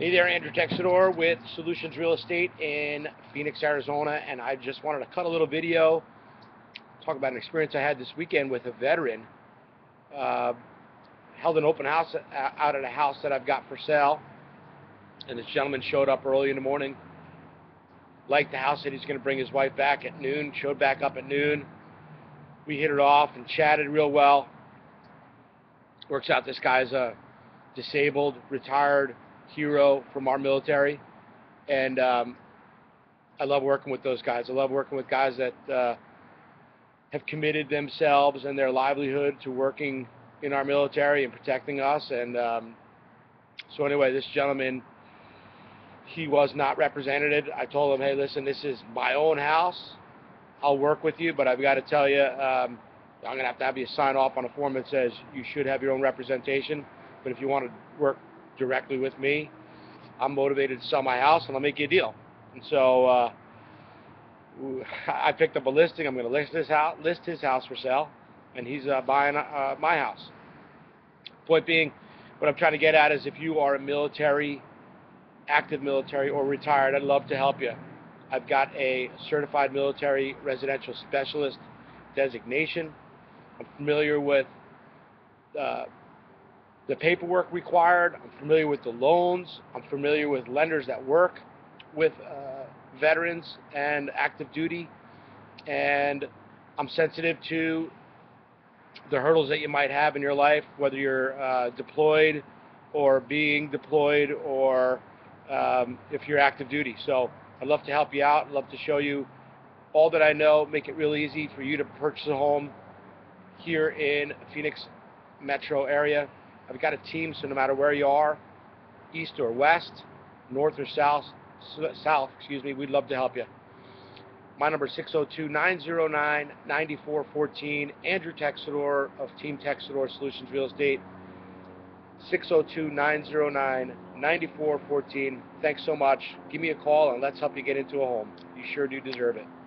Hey there, Andrew Texidor with Solutions Real Estate in Phoenix, Arizona, and I just wanted to cut a little video, talk about an experience I had this weekend with a veteran. Held an open house out at a house that I've got for sale, and this gentleman showed up early in the morning, liked the house, said he's going to bring his wife back at noon, showed back up at noon. We hit it off and chatted real well. Works out this guy's a disabled, retired hero from our military, and I love working with those guys. I love working with guys that have committed themselves and their livelihood to working in our military and protecting us. And so anyway, this gentleman, he was not represented. I told him, hey, listen, this is my own house. I'll work with you, but I've got to tell you, I'm going to have you sign off on a form that says you should have your own representation, but if you want to work directly with me, I'm motivated to sell my house and I'll make you a deal. And so I picked up a listing. I'm going to list his house for sale, and he's buying my house. Point being, what I'm trying to get at is, if you are a military, active military, or retired, I'd love to help you. I've got a certified military residential specialist designation. I'm familiar with the paperwork required. I'm familiar with the loans. I'm familiar with lenders that work with veterans and active duty, and I'm sensitive to the hurdles that you might have in your life, whether you're deployed or being deployed, or if you're active duty. So I'd love to help you out. I'd love to show you all that I know, make it real easy for you to purchase a home here in Phoenix metro area. I've got a team, so no matter where you are, east or west, north or south, excuse me, we'd love to help you. My number is 602-909-9414, Andrew Texidor of Team Texidor Solutions Real Estate, 602-909-9414. Thanks so much. Give me a call and let's help you get into a home. You sure do deserve it.